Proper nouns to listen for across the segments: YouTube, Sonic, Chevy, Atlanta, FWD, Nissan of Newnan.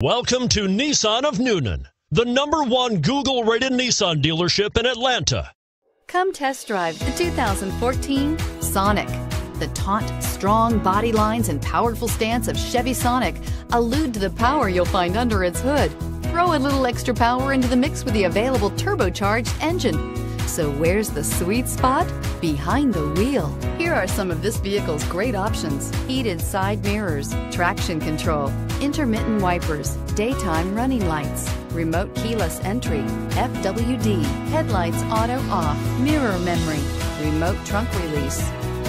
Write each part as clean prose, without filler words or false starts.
Welcome to Nissan of Newnan, the #1 Google-rated Nissan dealership in Atlanta. Come test drive the 2014 Sonic. The taut, strong body lines and powerful stance of Chevy Sonic allude to the power you'll find under its hood. Throw a little extra power into the mix with the available turbocharged engine. So where's the sweet spot? Behind the wheel. Here are some of this vehicle's great options: heated side mirrors, traction control, intermittent wipers, daytime running lights, remote keyless entry, FWD, headlights auto off, mirror memory, remote trunk release,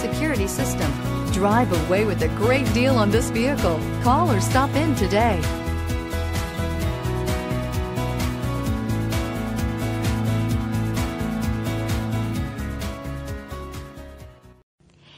security system. Drive away with a great deal on this vehicle. Call or stop in today.